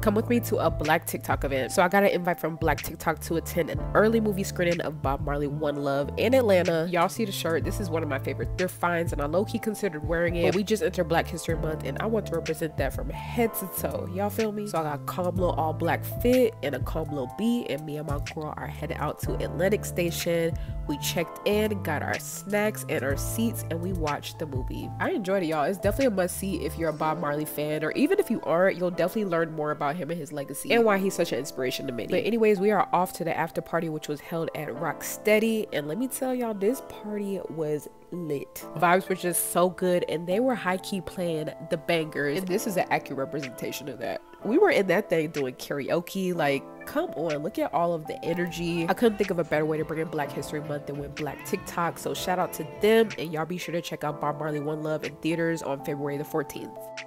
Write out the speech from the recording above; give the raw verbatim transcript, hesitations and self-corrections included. come with me to a Black TikTok event. So I got an invite from Black TikTok to attend an early movie screening of Bob Marley One Love in Atlanta. Y'all see the shirt? This is one of my favorites. They're fines and I low-key considered wearing it, but we just entered Black History Month and I want to represent that from head to toe. Y'all feel me? So I got a calm little all black fit and a calm little B, and me and my girl are headed out to Atlantic Station. We checked in, got our snacks and our seats, and we watched the movie. I enjoyed it, y'all. It's definitely a must see if you're a Bob Marley fan, or even if you aren't, you'll definitely learn more about him and his legacy and why he's such an inspiration to many. But anyways, we are off to the after party, which was held at Rock Steady, and let me tell y'all, this party was lit. Vibes were just so good, and they were high-key playing the bangers, and this is an accurate representation of that. We were in that thing doing karaoke. Like, come on, look at all of the energy. I couldn't think of a better way to bring in Black History Month than with Black TikTok, so shout out to them, and y'all be sure to check out Bob Marley One Love in theaters on February the fourteenth.